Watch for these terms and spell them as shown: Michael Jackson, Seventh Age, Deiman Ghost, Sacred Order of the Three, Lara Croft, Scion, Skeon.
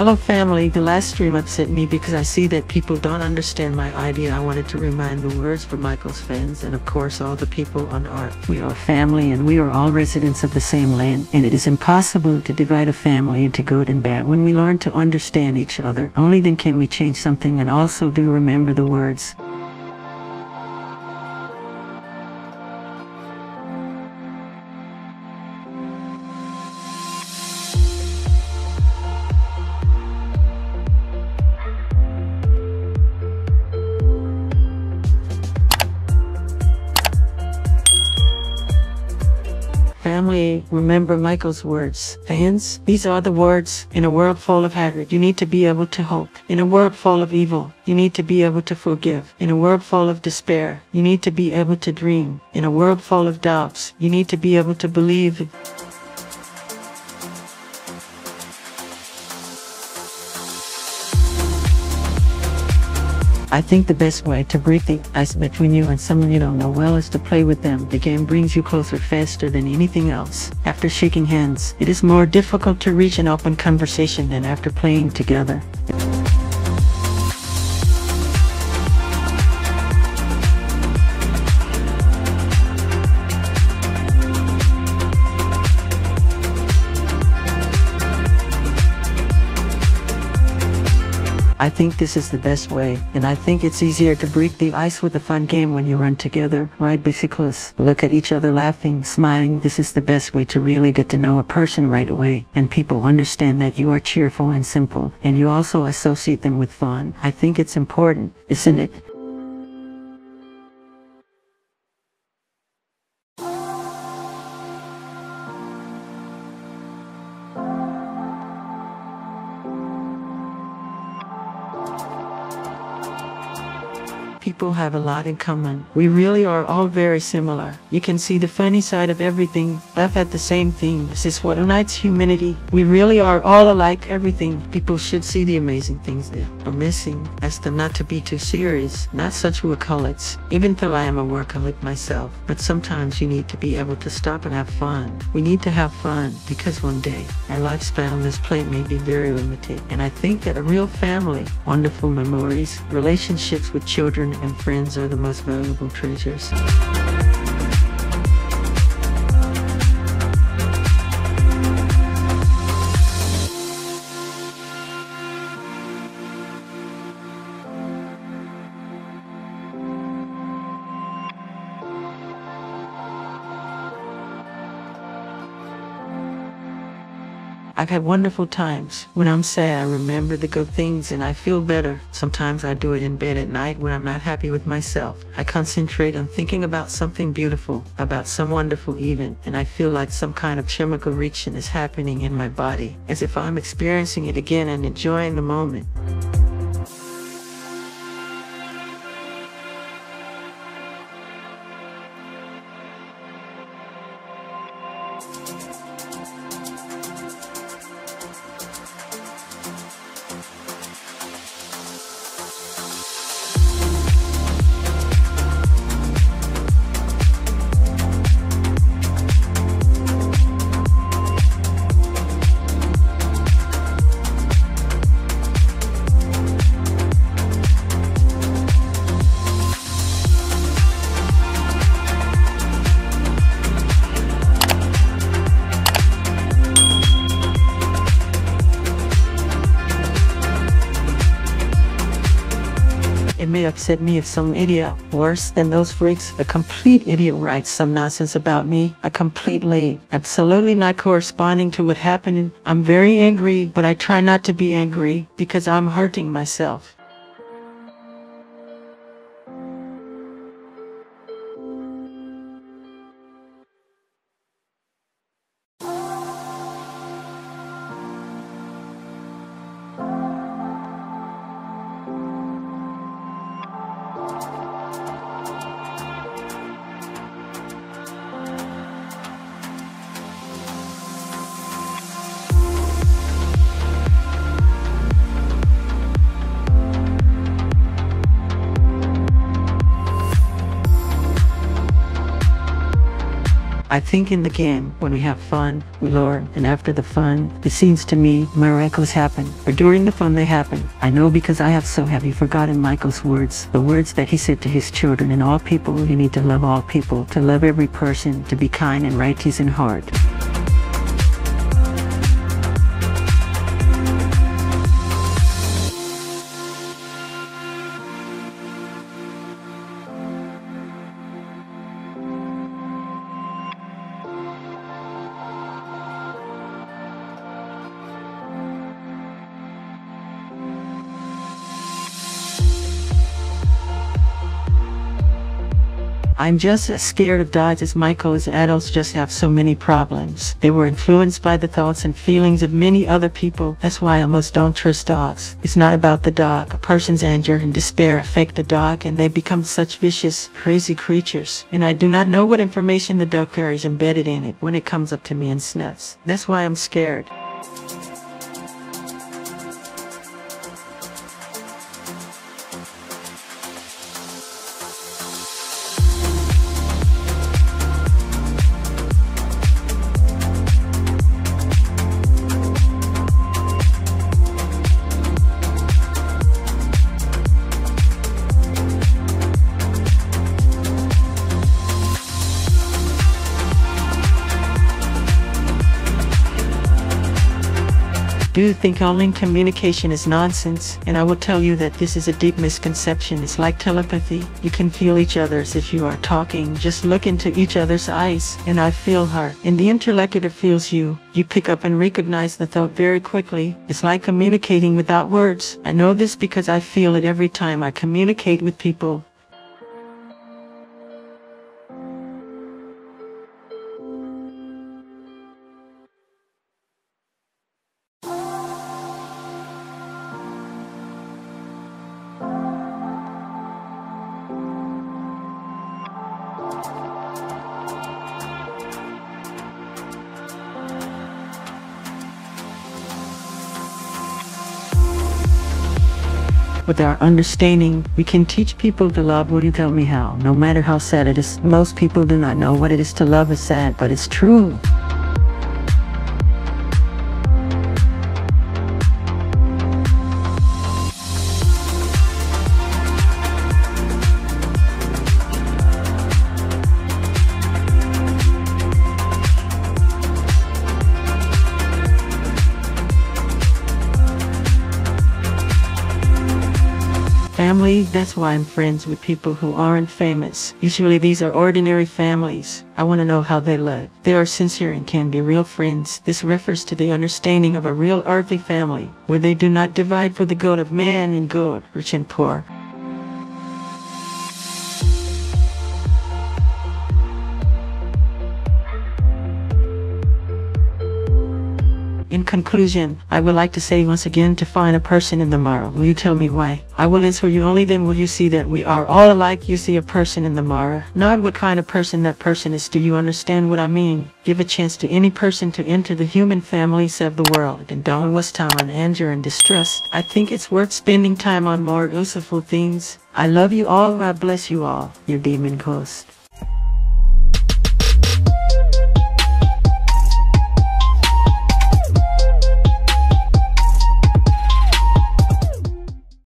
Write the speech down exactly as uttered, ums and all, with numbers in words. Hello family, the last stream upset me because I see that people don't understand my idea. I wanted to remind the words for Michael's fans and of course all the people on Earth. We are family and we are all residents of the same land, and it is impossible to divide a family into good and bad. When we learn to understand each other, only then can we change something. And also do remember the words. Family, remember Michael's words. Fans, these are the words. In a world full of hatred, you need to be able to hope. In a world full of evil, you need to be able to forgive. In a world full of despair, you need to be able to dream. In a world full of doubts, you need to be able to believe. I think the best way to break the ice between you and someone you don't know well is to play with them. The game brings you closer faster than anything else. After shaking hands, it is more difficult to reach an open conversation than after playing together. I think this is the best way, and I think it's easier to break the ice with a fun game when you run together, ride bicycles, look at each other laughing, smiling. This is the best way to really get to know a person right away, and people understand that you are cheerful and simple, and you also associate them with fun. I think it's important, isn't it? People have a lot in common. We really are all very similar. You can see the funny side of everything, laugh at the same thing. This is what unites humanity. We really are all alike, everything. People should see the amazing things that are missing. Ask them not to be too serious, not such workaholics, even though I am a workaholic myself. But sometimes you need to be able to stop and have fun. We need to have fun because one day our lifespan on this planet may be very limited. And I think that a real family, wonderful memories, relationships with children, and friends are the most valuable treasures. I've had wonderful times. When I'm sad, I remember the good things and I feel better. Sometimes I do it in bed at night when I'm not happy with myself. I concentrate on thinking about something beautiful, about some wonderful event, and I feel like some kind of chemical reaction is happening in my body, as if I'm experiencing it again and enjoying the moment. It may upset me if some idiot, worse than those freaks, a complete idiot writes some nonsense about me. I completely, absolutely not corresponding to what happened. I'm very angry, but I try not to be angry because I'm hurting myself. I think in the game, when we have fun, we learn, and after the fun, it seems to me miracles happen, or during the fun they happen. I know because I have so heavy forgotten Michael's words, the words that he said to his children and all people. You need to love all people, to love every person, to be kind and righteous in heart. I'm just as scared of dogs as Michael, as adults just have so many problems. They were influenced by the thoughts and feelings of many other people. That's why I almost don't trust dogs. It's not about the dog. A person's anger and despair affect the dog, and they become such vicious, crazy creatures. And I do not know what information the dog carries embedded in it when it comes up to me and sniffs. That's why I'm scared. I do think all-in communication is nonsense, and I will tell you that this is a deep misconception. It's like telepathy. You can feel each other's if you are talking. Just look into each other's eyes, and I feel her. And the interlocutor feels you. You pick up and recognize the thought very quickly. It's like communicating without words. I know this because I feel it every time I communicate with people. With our understanding, we can teach people to love. Would you tell me how? No matter how sad it is, most people do not know what it is to love is sad, but it's true. Family, that's why I'm friends with people who aren't famous. Usually these are ordinary families. I want to know how they live. They are sincere and can be real friends. This refers to the understanding of a real earthly family, where they do not divide for the good of man and good, rich and poor. In conclusion, I would like to say once again to find a person in the mirror. Will you tell me why? I will answer you, only then will you see that we are all alike. You see a person in the mirror, not what kind of person that person is. Do you understand what I mean? Give a chance to any person to enter the human families of the world and don't waste time on anger and distrust. I think it's worth spending time on more useful things. I love you all. I bless you all. Your Deiman Ghost.